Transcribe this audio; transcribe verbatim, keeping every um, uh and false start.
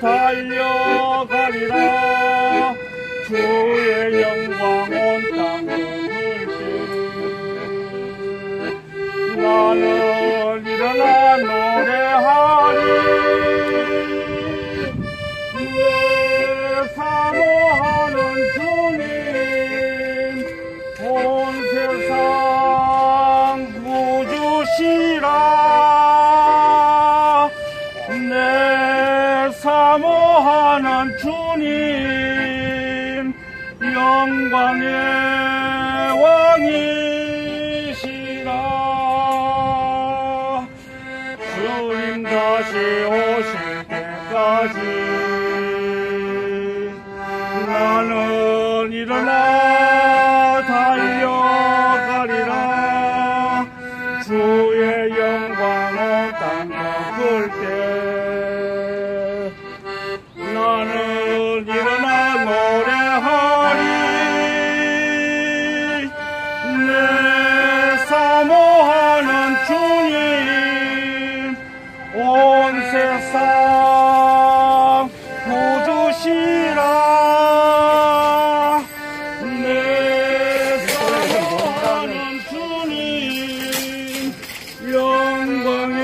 달려가리라. 주의 영광 온 땅을 때 나는 일어나 노래하리. 내 사모하는 주님 온 세상 구주시라. 내 사모하는 주님 영광의 왕이시라. 주님 다시 오실 때까지 나는 일어나 달려가리라. 주의 영광을 땅 덮을 때 나는 일어나 노래하리. 내 사모하는 주님 온 세상 구주시라. 내 사모하는 주님 영광의